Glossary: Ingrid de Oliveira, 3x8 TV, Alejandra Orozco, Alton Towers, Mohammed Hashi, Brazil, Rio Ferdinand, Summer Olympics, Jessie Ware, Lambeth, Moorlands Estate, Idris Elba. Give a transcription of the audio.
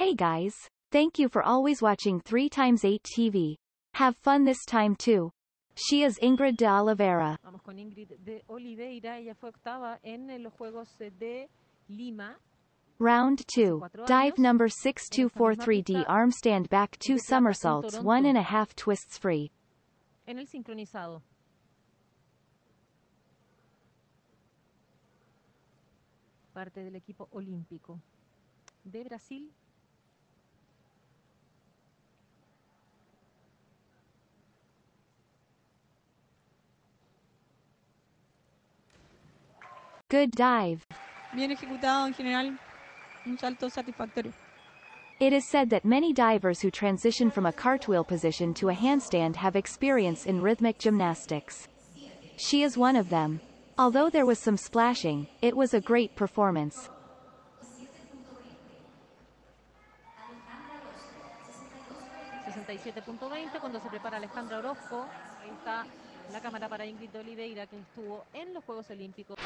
Hey guys! Thank you for always watching 3x8 TV. Have fun this time too. She is Ingrid de Oliveira. Vamos con Ingrid de Oliveira. Ella fue octava en los Juegos de Lima. Round 2. Dive number 6243D arm stand back 2 somersaults 1.5 twists free. En el sincronizado. Parte del equipo olímpico de Brasil. Good dive. Bien ejecutado en general, un salto satisfactorio. It is said that many divers who transition from a cartwheel position to a handstand have experience in rhythmic gymnastics. She is one of them. Although there was some splashing, it was a great performance. Cuando se prepara Alejandra Orozco, ahí está la cámara para Ingrid de Oliveira, que estuvo en los Juegos Olímpicos.